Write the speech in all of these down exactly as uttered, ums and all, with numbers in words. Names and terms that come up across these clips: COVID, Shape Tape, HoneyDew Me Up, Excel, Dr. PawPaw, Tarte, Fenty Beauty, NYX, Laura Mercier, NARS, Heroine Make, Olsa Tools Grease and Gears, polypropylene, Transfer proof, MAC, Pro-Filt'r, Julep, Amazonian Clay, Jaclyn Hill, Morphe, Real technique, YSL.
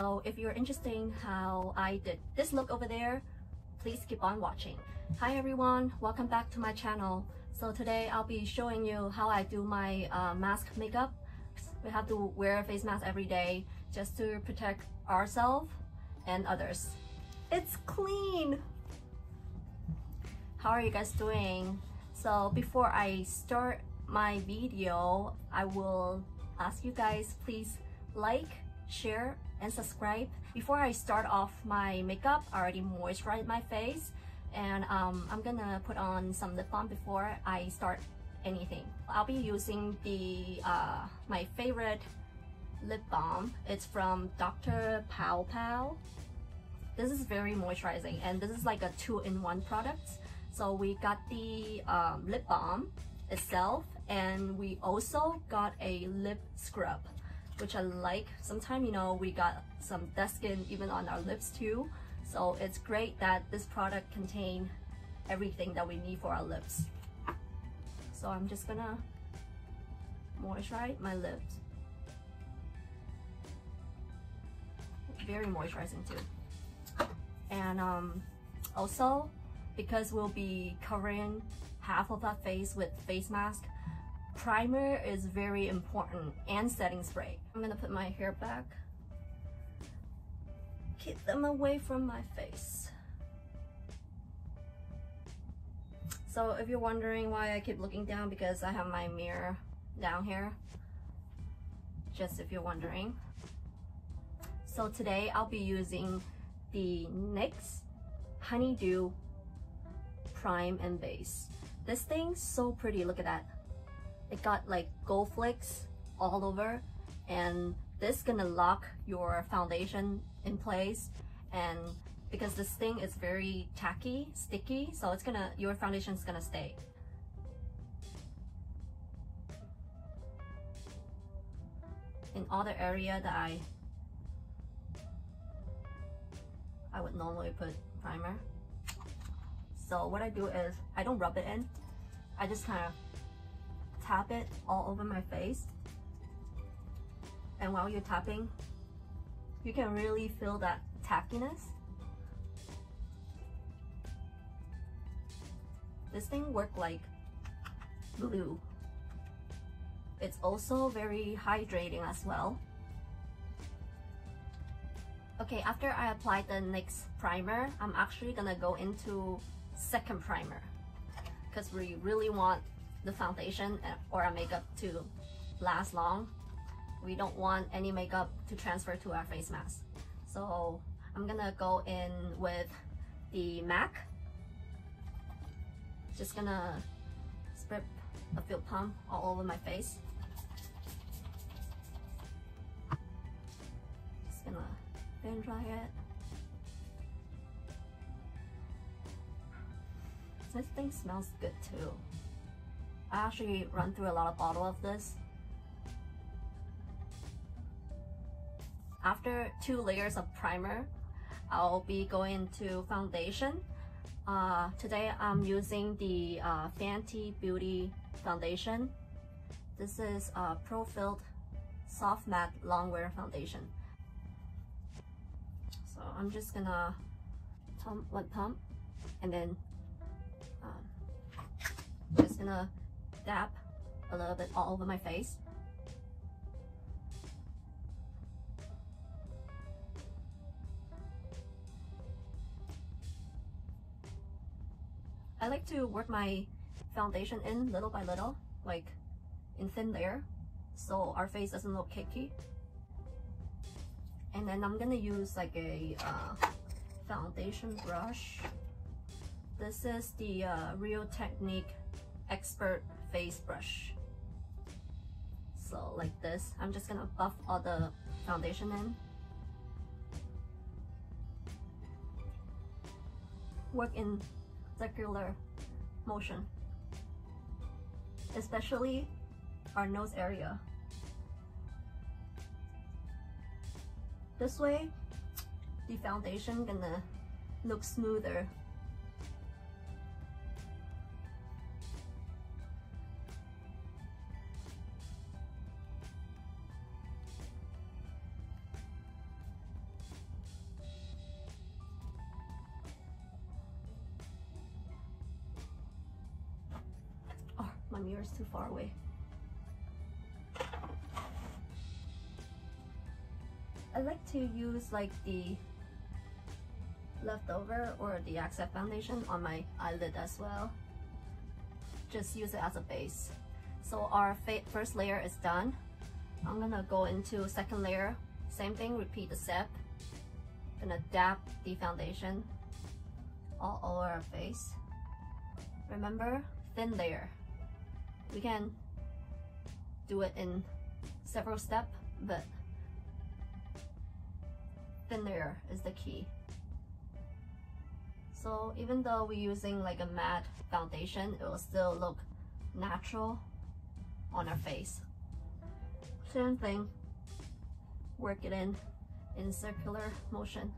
So if you're interested in how I did this look over there, please keep on watching. Hi everyone, welcome back to my channel. So today I'll be showing you how I do my uh, mask makeup. We have to wear a face mask every day just to protect ourselves and others. It's clean! How are you guys doing? So before I start my video, I will ask you guys please like, share, and subscribe. Before I start off my makeup, I already moisturized my face, and um, I'm gonna put on some lip balm before I start anything. I'll be using the uh, my favorite lip balm. It's from Doctor PawPaw. This is very moisturizing, and this is like a two-in-one product. So we got the um, lip balm itself, and we also got a lip scrub, which I like. Sometimes, you know, we got some dead skin even on our lips too. So it's great that this product contains everything that we need for our lips. So I'm just gonna moisturize my lips. Very moisturizing too. And um, also, because we'll be covering half of our face with face mask, primer is very important, and setting spray. I'm gonna put my hair back. Keep them away from my face. So if you're wondering why I keep looking down, because I have my mirror down here, just if you're wondering. So today I'll be using the NYX Honeydew Prime and Base. This thing's so pretty, look at that. It got like gold flakes all over, and this gonna lock your foundation in place. And because this thing is very tacky, sticky, so it's gonna, your foundation is gonna stay. In other area that I I would normally put primer. So what I do is I don't rub it in. I just kind of tap it all over my face, and while you're tapping, you can really feel that tackiness. This thing works like glue. It's also very hydrating as well. Okay, after I apply the NYX primer, I'm actually gonna go into second primer, because we really want the foundation or our makeup to last long. We don't want any makeup to transfer to our face mask. So I'm gonna go in with the MAC. Just gonna spray a field pump all over my face. Just gonna thin dry it. This thing smells good too. I actually run through a lot of bottle of this. After two layers of primer, I'll be going to foundation. Uh, today I'm using the uh, Fenty Beauty foundation. This is a uh, Pro-Filled Soft Matte Longwear Foundation. So I'm just gonna pump one pump, and then uh, just gonna dab a little bit all over my face. I like to work my foundation in little by little, like in thin layer, so our face doesn't look cakey. And then I'm gonna use like a uh, foundation brush. This is the uh, Real Technique Expert Face Brush. So like this, I'm just gonna buff all the foundation in. Work in circular motion, especially our nose area. This way, the foundation gonna look smoother. mirror's too far away. I like to use like the leftover or the accent foundation on my eyelid as well. Just use it as a base. So our first layer is done. I'm gonna go into second layer. Same thing, repeat the step. Gonna dab the foundation all over our face. Remember, thin layer. We can do it in several steps, but thin layer is the key. So even though we're using like a matte foundation, it will still look natural on our face. Same thing, work it in in circular motion.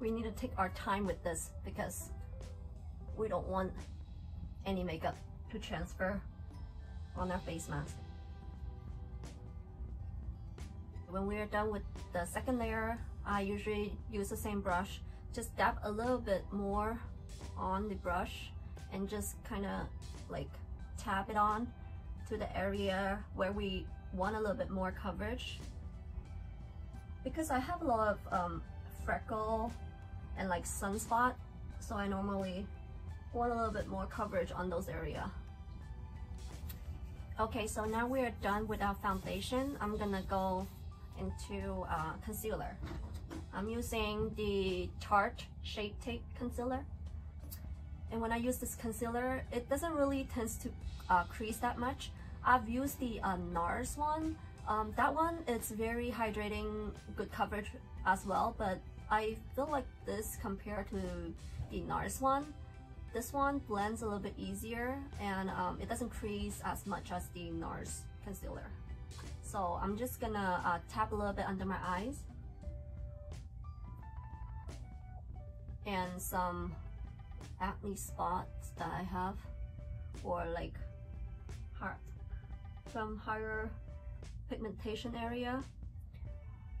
We need to take our time with this because we don't want any makeup to transfer on our face mask. When we are done with the second layer, I usually use the same brush. Just dab a little bit more on the brush and just kind of like tap it on to the area where we want a little bit more coverage. Because I have a lot of um, freckle and like sunspot, so I normally want a little bit more coverage on those areas. Okay, so now we are done with our foundation. I'm gonna go into uh, concealer. I'm using the Tarte Shape Tape Concealer. And when I use this concealer, it doesn't really tend to uh, crease that much. I've used the uh, NARS one. Um, that one, it's very hydrating, good coverage as well, but I feel like this compared to the NARS one, this one blends a little bit easier and um, it doesn't crease as much as the NARS concealer. So I'm just gonna uh, tap a little bit under my eyes and some acne spots that I have, or like hard, some higher pigmentation area,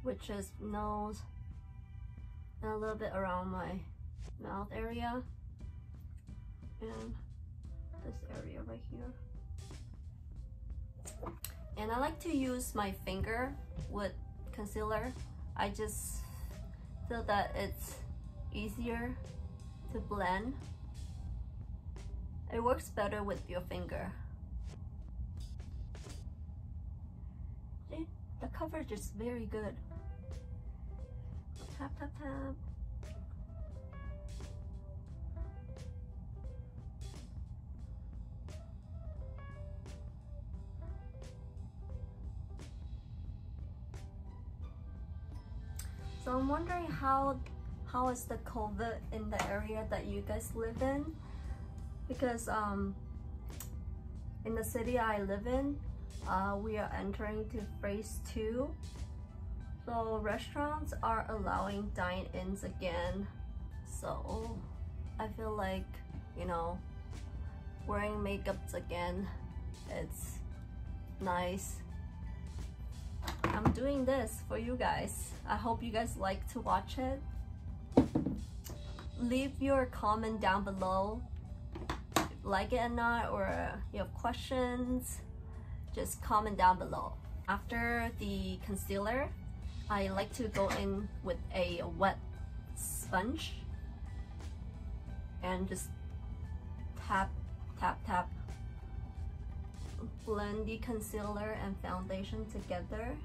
which is nose and a little bit around my mouth area and this area right here. And I like to use my finger with concealer. I just feel that it's easier to blend. It works better with your finger. See, the coverage is very good. Tap, tap, tap. So I'm wondering how how is the COVID in the area that you guys live in, because um in the city I live in, uh, we are entering to phase two. So restaurants are allowing dine-ins again, so I feel like, you know, wearing makeups again, it's nice. I'm doing this for you guys. I hope you guys like to watch it. Leave your comment down below, if you like it or not, or you have questions, just comment down below. After the concealer, I like to go in with a wet sponge and just tap, tap, tap. Blend the concealer and foundation together.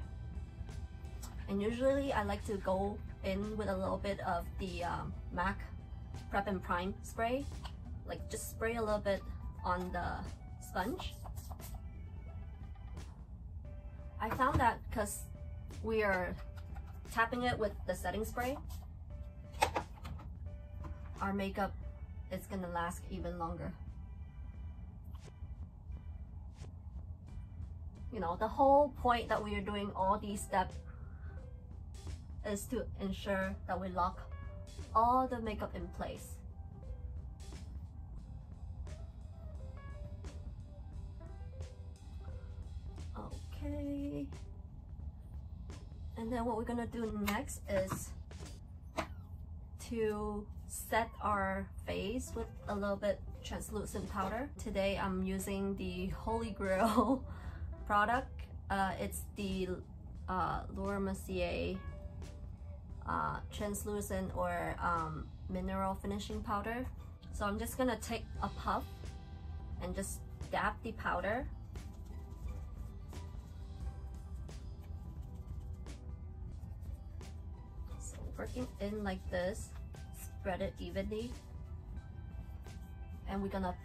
And usually I like to go in with a little bit of the um, MAC Prep and Prime spray. Like just spray a little bit on the sponge. I found that because we are tapping it with the setting spray, our makeup is gonna last even longer. You know, the whole point that we are doing all these steps is to ensure that we lock all the makeup in place. Okay. And then what we're gonna do next is to set our face with a little bit translucent powder. Today I'm using the Holy Grail product. Uh, it's the uh, Laura Mercier uh, translucent or um, mineral finishing powder. So I'm just gonna take a puff and just dab the powder. So working in like this, spread it evenly, and we're gonna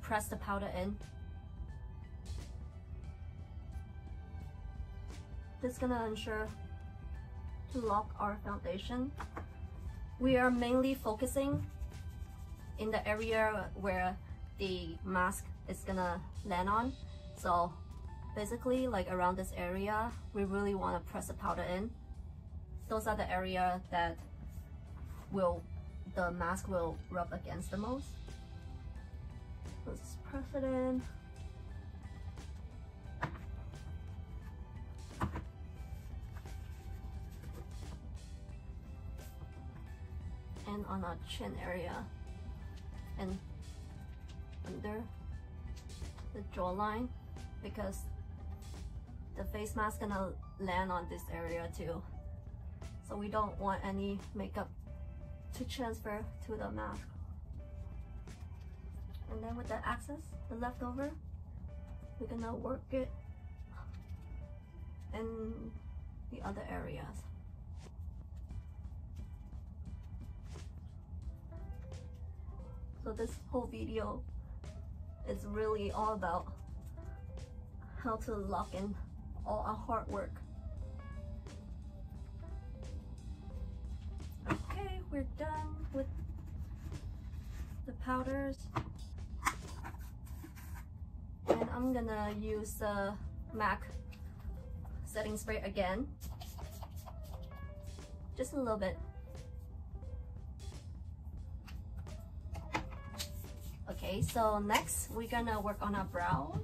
press the powder in. Just gonna ensure to lock our foundation. We are mainly focusing in the area where the mask is gonna land on. So basically like around this area, we really wanna press the powder in. Those are the area that will the mask will rub against the most. Let's press it in. And on our chin area and under the jawline, because the face mask is gonna land on this area too. So we don't want any makeup to transfer to the mask. And then with the excess, the leftover, we're gonna work it in the other areas. So this whole video is really all about how to lock in all our hard work. Okay, we're done with the powders. And I'm gonna use the MAC setting spray again. Just a little bit. Okay, so next we're gonna work on our brows.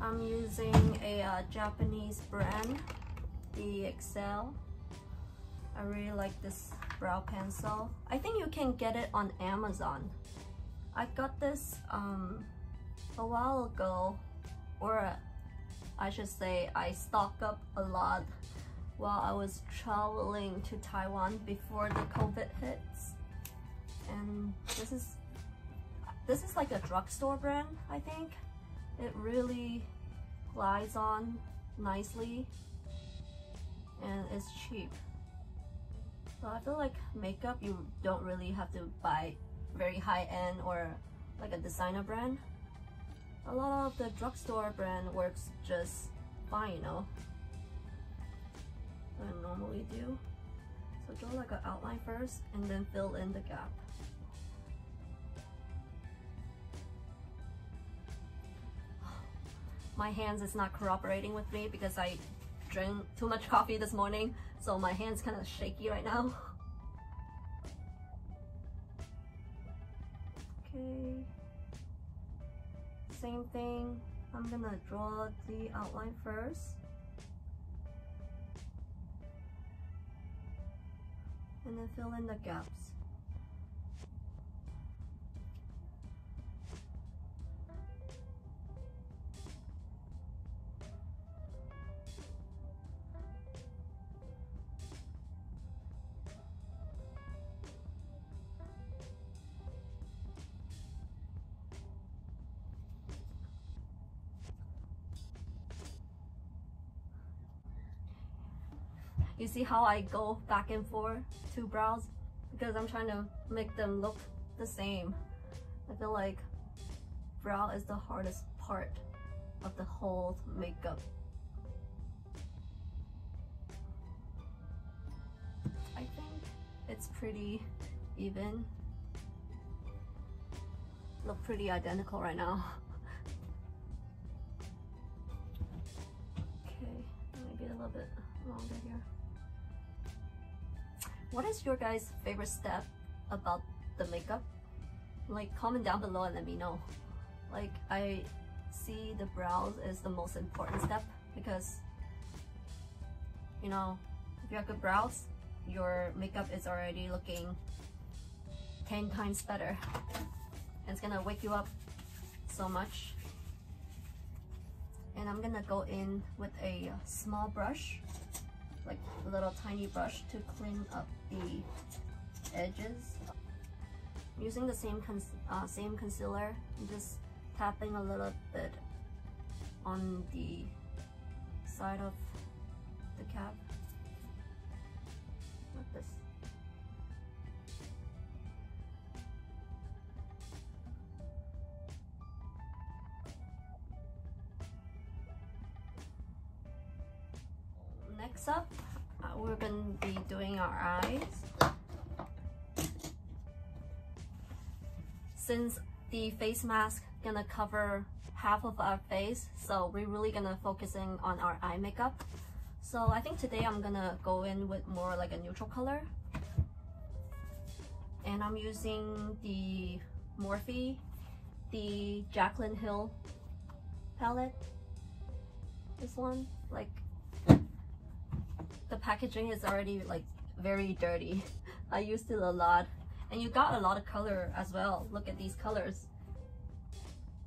I'm using a uh, Japanese brand, the Excel. I really like this brow pencil. I think you can get it on Amazon. I got this um, a while ago, or I should say I stocked up a lot while I was traveling to Taiwan before the COVID hits. And this is this is like a drugstore brand, I think. It really glides on nicely and it's cheap. So I feel like makeup, you don't really have to buy very high-end or like a designer brand. A lot of the drugstore brand works just fine, you know, what I normally do. So draw like an outline first and then fill in the gap. My hands is not cooperating with me because I drank too much coffee this morning, so my hands kind of shaky right now. Okay. Same thing. I'm gonna draw the outline first. And then fill in the gaps. You see how I go back and forth to brows? Because I'm trying to make them look the same. I feel like brow is the hardest part of the whole makeup. I think it's pretty even. Look pretty identical right now. Okay, maybe a little bit more. What is your guys' favorite step about the makeup? Like, comment down below and let me know. Like, I see the brows is the most important step because, you know, if you have good brows, your makeup is already looking ten times better. And it's gonna wake you up so much. And I'm gonna go in with a small brush, like a little tiny brush, to clean up the edges. I'm using the same con uh, same concealer. I'm just tapping a little bit on the side of the cap, like this. Next up, uh, we're going to be doing our eyes. Since the face mask gonna cover half of our face, so we're really gonna focusing on our eye makeup. So I think today I'm gonna go in with more like a neutral color, and I'm using the Morphe, the Jaclyn Hill palette. This one, like, the packaging is already like very dirty. I used it a lot, and you got a lot of color as well. Look at these colors,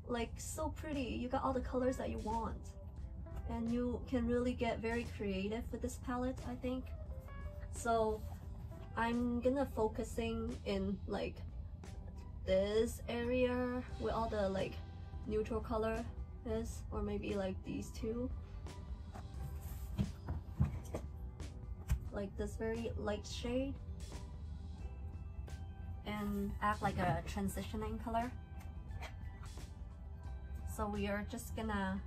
like so pretty. You got all the colors that you want, and you can really get very creative with this palette, I think. So I'm gonna focusing in like this area where all the like neutral color is, or maybe like these two, like this very light shade, and act like a transitioning color. So we are just gonna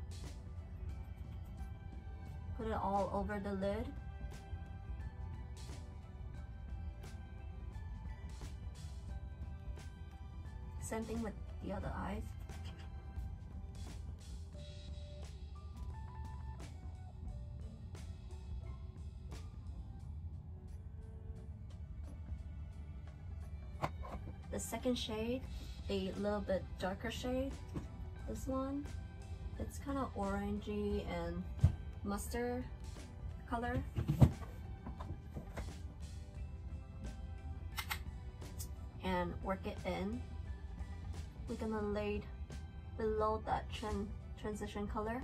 put it all over the lid. Same thing with the other eyes. The second shade, a little bit darker shade, this one, it's kind of orangey and mustard color. And work it in. We're gonna lay below that tran transition color.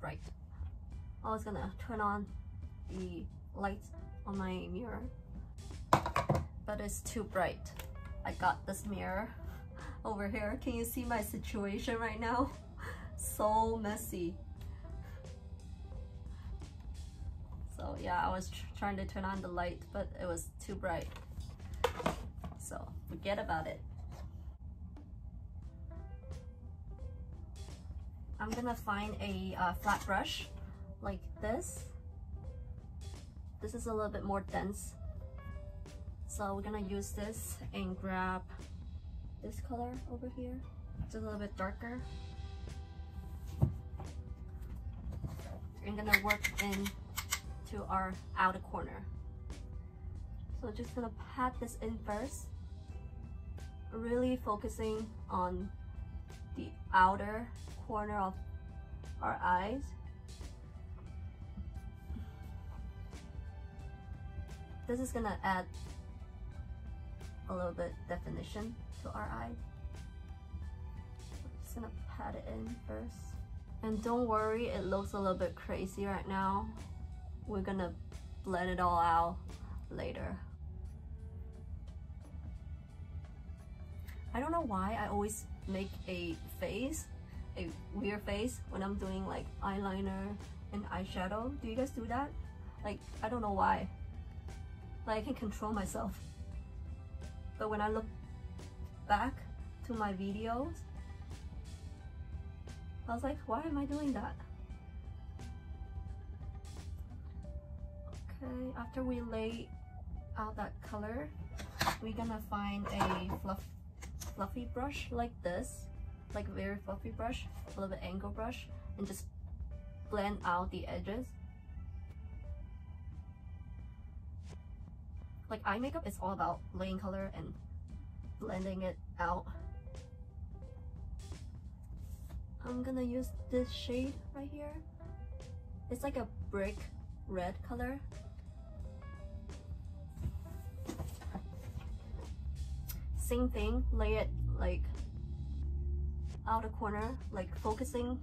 Bright. I was gonna turn on the light on my mirror, but it's too bright. I got this mirror over here. Can you see my situation right now? So messy. So yeah, I was tr trying to turn on the light, but it was too bright. So forget about it. I'm gonna find a uh, flat brush like this. This is a little bit more dense, so we're gonna use this and grab this color over here. It's a little bit darker. I'm gonna work in to our outer corner. So just gonna pat this in first, really focusing on the outer corner of our eyes. This is gonna add a little bit definition to our eye. I'm just gonna pat it in first. And don't worry, it looks a little bit crazy right now. We're gonna blend it all out later. I don't know why I always make a face, a weird face, when I'm doing like eyeliner and eyeshadow. Do you guys do that? Like, I don't know why. Like, I can control myself. But when I look back to my videos, I was like, why am I doing that? Okay, after we lay out that color, we're gonna find a fluff, fluffy brush like this, like a very fluffy brush, a little bit angle brush, and just blend out the edges. Like eye makeup is all about laying color and blending it out. I'm gonna use this shade right here. It's like a brick red color. Same thing, lay it like out a corner, like focusing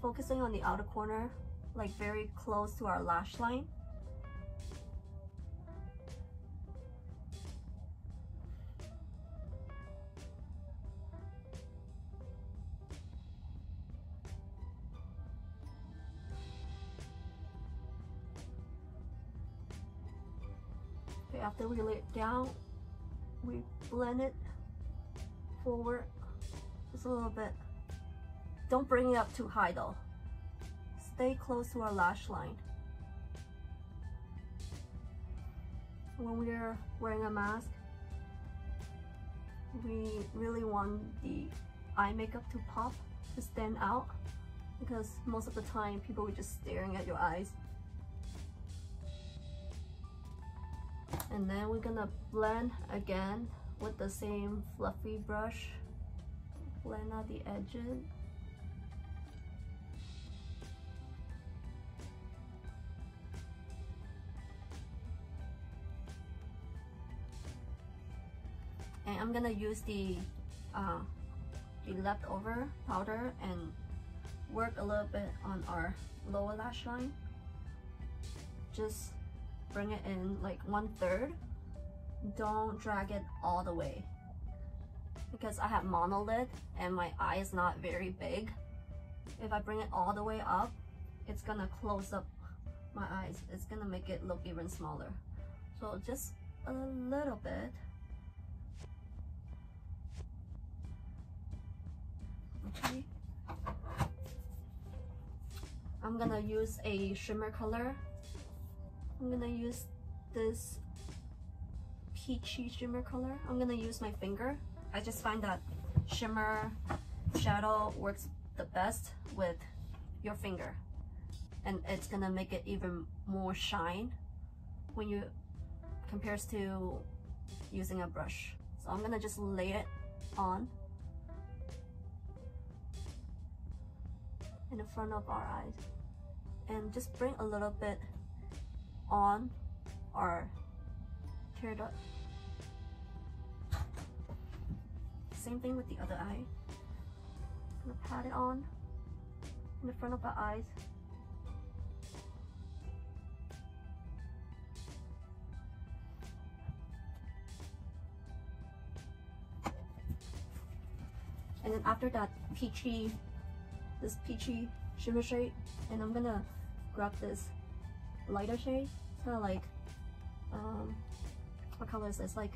focusing on the outer corner, like very close to our lash line. Okay, after we lay it down, we blend it forward just a little bit. Don't bring it up too high though. Stay close to our lash line. When we are wearing a mask, we really want the eye makeup to pop, to stand out, because most of the time people are just staring at your eyes. And then we're gonna blend again with the same fluffy brush. Blend out the edges. And I'm gonna use the, uh, the leftover powder and work a little bit on our lower lash line. Just bring it in like one third. Don't drag it all the way, because I have monolid and my eye is not very big. If I bring it all the way up, it's gonna close up my eyes. It's gonna make it look even smaller. So just a little bit. Okay. I'm gonna use a shimmer color. I'm gonna use this peachy shimmer color. I'm gonna use my finger. I just find that shimmer shadow works the best with your finger, and it's gonna make it even more shine when you compares to using a brush. So I'm gonna just lay it on in the front of our eyes and just bring a little bit on our tear duct. Same thing with the other eye. I'm gonna pat it on in the front of our eyes. And then after that peachy, this peachy shimmer shade, and I'm gonna grab this lighter shade. Kind of like, um, what color is this? Like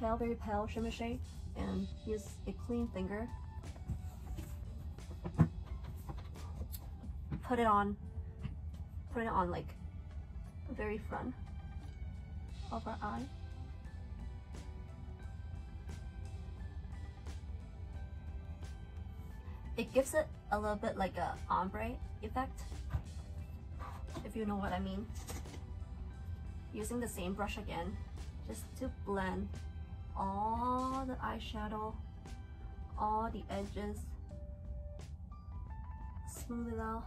pale, very pale shimmer shade, and use a clean finger. Put it on, put it on like the very front of our eye. It gives it a little bit like a ombre effect, if you know what I mean. Using the same brush again, just to blend all the eyeshadow, all the edges, smooth it out.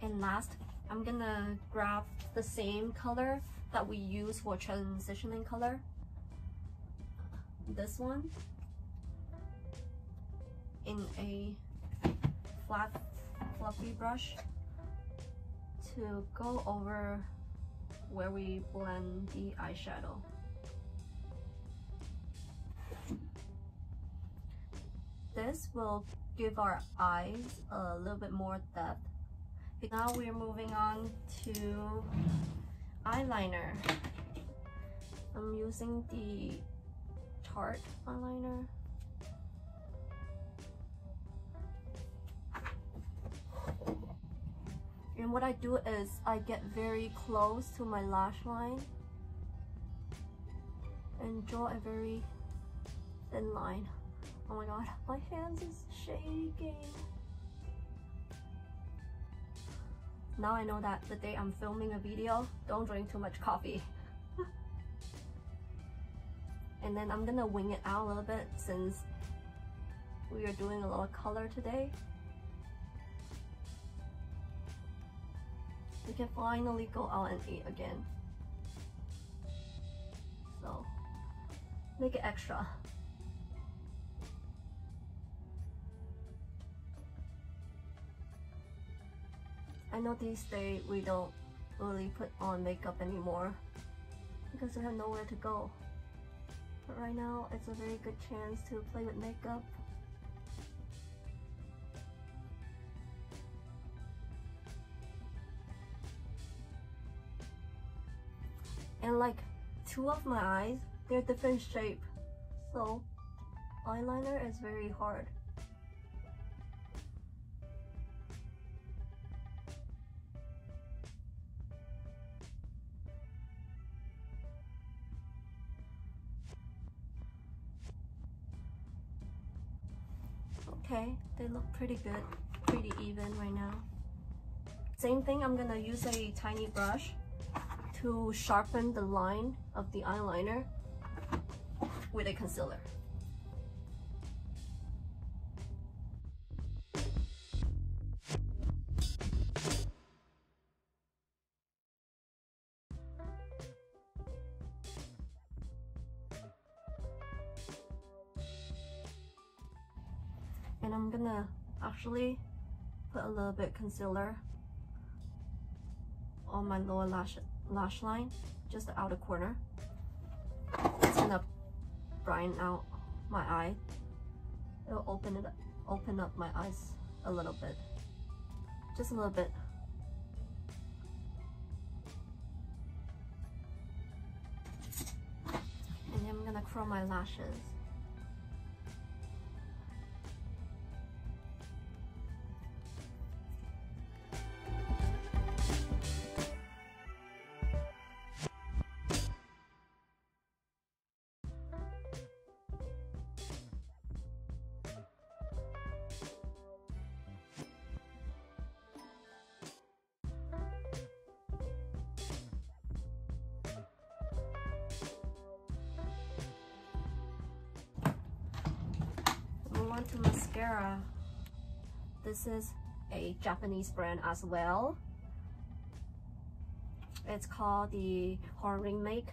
And last, I'm gonna grab the same color that we use for transitioning color, this one, in a flat, fluffy brush to go over where we blend the eyeshadow. This will give our eyes a little bit more depth. Now we're moving on to eyeliner. I'm using the Tarte eyeliner. And what I do is I get very close to my lash line and draw a very thin line. Oh my god, my hands is shaking. Now I know that the day I'm filming a video, don't drink too much coffee. And then I'm gonna wing it out a little bit since we are doing a lot of color today. We can finally go out and eat again. So, make it extra. I know these days we don't really put on makeup anymore because we have nowhere to go. But right now, it's a very good chance to play with makeup. And like two of my eyes, they're different shape, so eyeliner is very hard. Okay, they look pretty good, pretty even right now. Same thing, I'm gonna use a tiny brush to sharpen the line of the eyeliner with a concealer. And I'm gonna actually put a little bit of concealer on my lower lash lash line, just the outer corner. It's gonna brighten out my eye. It'll open it up, open up my eyes a little bit, just a little bit. And then I'm gonna curl my lashes. To mascara. This is a Japanese brand as well. It's called the Heroine Make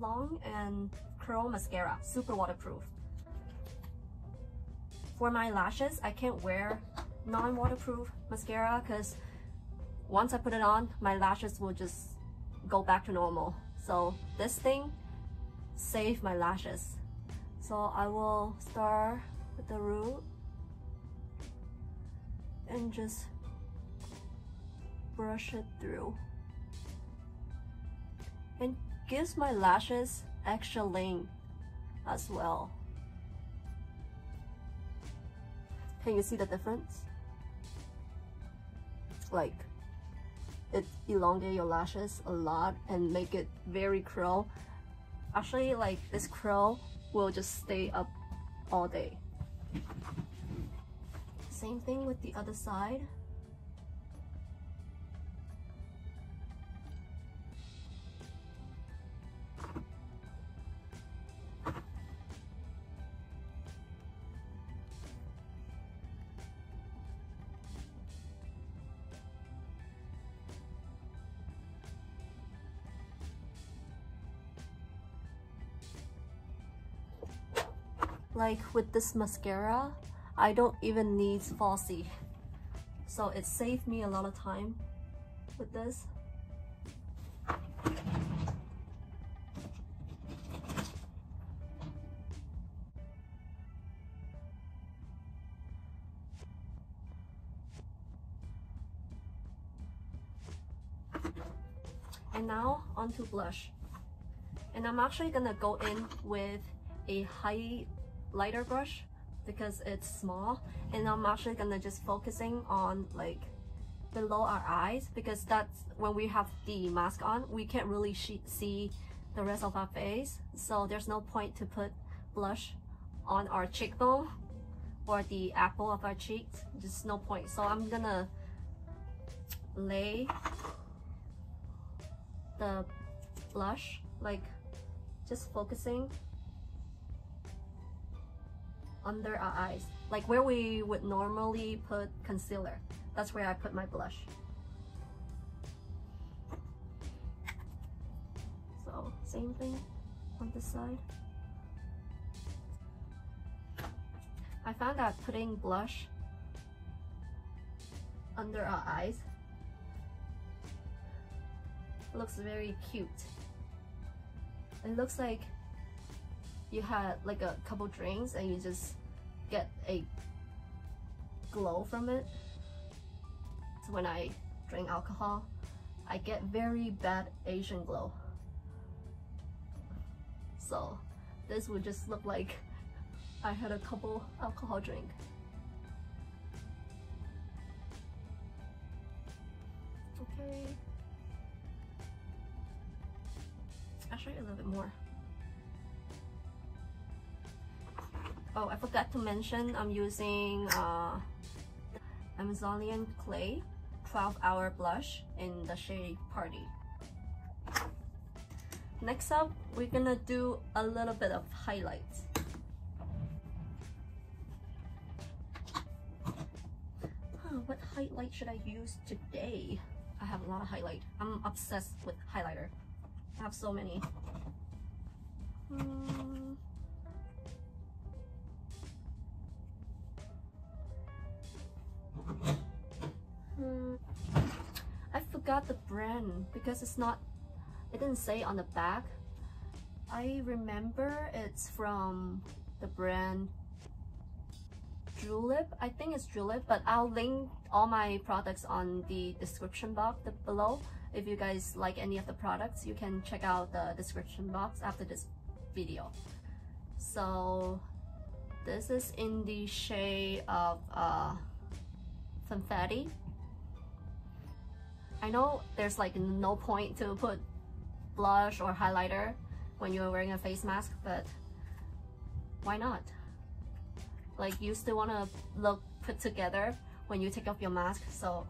Long and Curl Mascara, super waterproof. For my lashes, I can't wear non-waterproof mascara because once I put it on, my lashes will just go back to normal. So this thing saved my lashes. So I will start with the root and just brush it through. And gives my lashes extra length as well. Can you see the difference? Like, it elongates your lashes a lot and make it very curl. Actually, like this curl will just stay up all day. Same thing with the other side. Like with this mascara, I don't even need falsie. So it saved me a lot of time with this. And now onto blush. And I'm actually gonna go in with a highlighter brush because it's small, and I'm actually gonna just focusing on like below our eyes, because that's when we have the mask on, we can't really see the rest of our face, so there's no point to put blush on our cheekbone or the apple of our cheeks, just no point. So I'm gonna lay the blush, like just focusing under our eyes, like where we would normally put concealer. That's where I put my blush. So same thing on this side. I found that putting blush under our eyes looks very cute. It looks like you had like a couple drinks and you just get a glow from it. So when I drink alcohol, I get very bad Asian glow. So this would just look like I had a couple alcohol drink. Okay. Actually a little bit more. Oh, I forgot to mention I'm using uh, Amazonian Clay twelve hour blush in the shade Party. Next up, we're gonna do a little bit of highlights. Huh, what highlight should I use today? I have a lot of highlight. I'm obsessed with highlighter. I have so many. Hmm. I forgot the brand because it's not, it didn't say on the back. I remember it's from the brand Julep. I think it's Julep, but I'll link all my products on the description box below. If you guys like any of the products, you can check out the description box after this video. So this is in the shade of uh, Funfetti. I know there's like no point to put blush or highlighter when you're wearing a face mask, but why not? Like, you still want to look put together when you take off your mask, so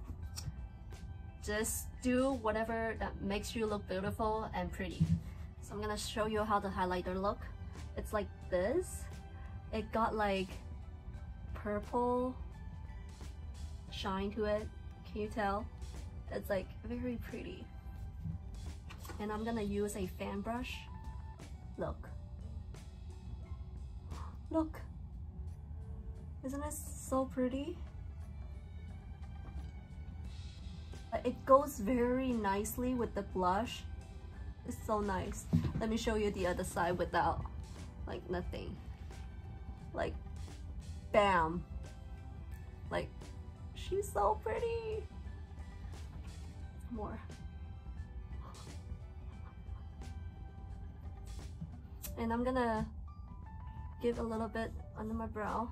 just do whatever that makes you look beautiful and pretty. So I'm gonna show you how the highlighter look. It's like this. It got like purple shine to it. Can you tell? It's like very pretty. And I'm gonna use a fan brush. Look. Look. Isn't it so pretty? It goes very nicely with the blush. It's so nice. Let me show you the other side without like nothing. Like, bam. Like, she's so pretty. More. And I'm gonna give a little bit under my brow,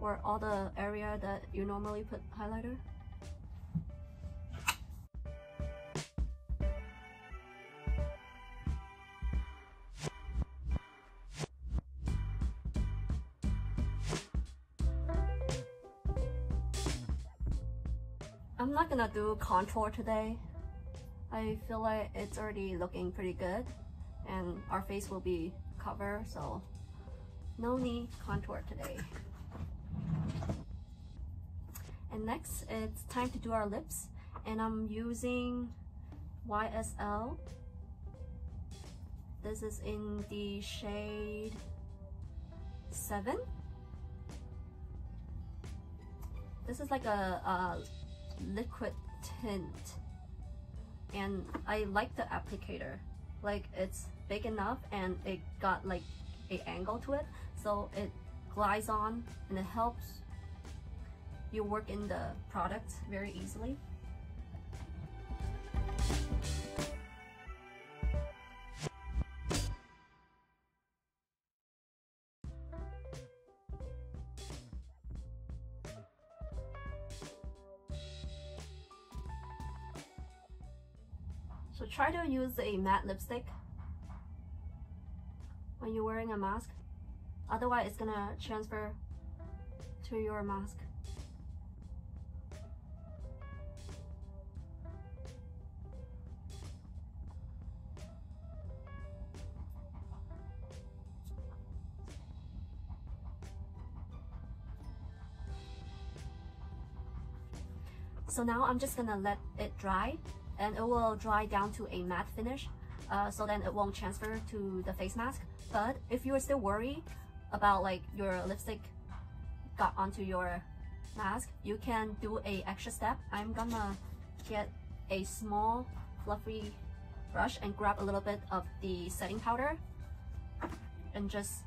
or all the area that you normally put highlighter. I'm not gonna do contour today. I feel like it's already looking pretty good and our face will be covered, so no need contour today. And next, it's time to do our lips, and I'm using Y S L. This is in the shade seven. This is like a, a liquid tint, and I like the applicator. Like, it's big enough and it got like an angle to it, so it glides on and it helps you work in the product very easily. try to use a matte lipstick when you're wearing a mask, otherwise it's gonna transfer to your mask. So now I'm just gonna let it dry, and it will dry down to a matte finish, uh, so then it won't transfer to the face mask. But if you're still worried about like your lipstick got onto your mask, you can do a extra step. I'm gonna get a small fluffy brush and grab a little bit of the setting powder and just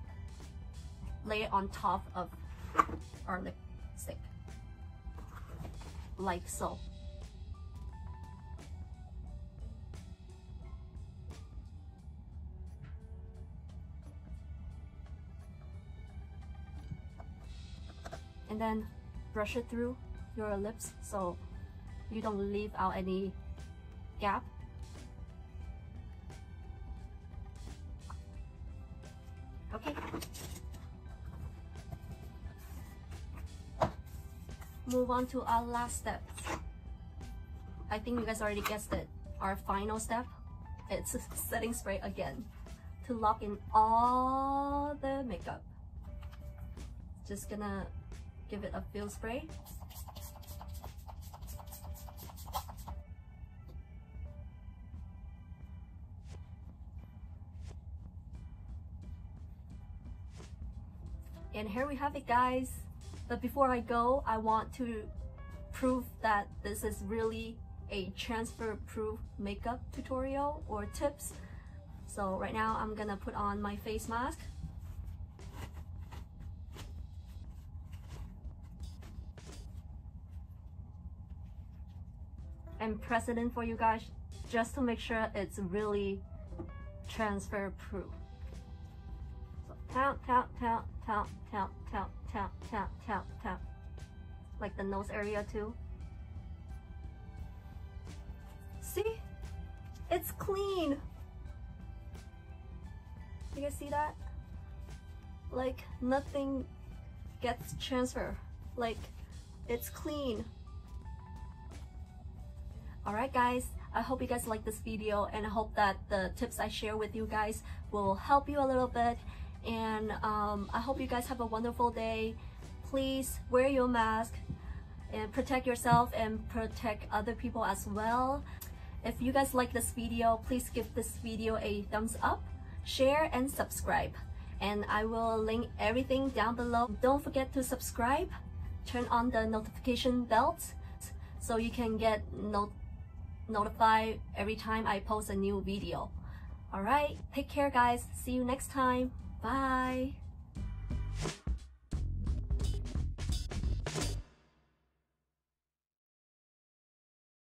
lay it on top of our lipstick, like so. And then brush it through your lips so you don't leave out any gap. Okay. Move on to our last step. I think you guys already guessed it. Our final step, it's setting spray again to lock in all the makeup. Just gonna give it a field spray. And here we have it, guys. But before I go, I want to prove that this is really a transfer-proof makeup tutorial or tips. So right now I'm gonna put on my face mask. And press it in for you guys just to make sure it's really transfer-proof. So tap, tap, tap, tap, tap, tap. Tap, tap, tap, tap, like the nose area too. See? It's clean! You guys see that? Like nothing gets transfer. Like it's clean. Alright guys, I hope you guys like this video, and I hope that the tips I share with you guys will help you a little bit. And um, I hope you guys have a wonderful day. Please wear your mask and protect yourself and protect other people as well. If you guys like this video, please give this video a thumbs up, share, and subscribe. And I will link everything down below. Don't forget to subscribe, turn on the notification bell so you can get not notified every time I post a new video. Alright, take care guys. See you next time. Bye!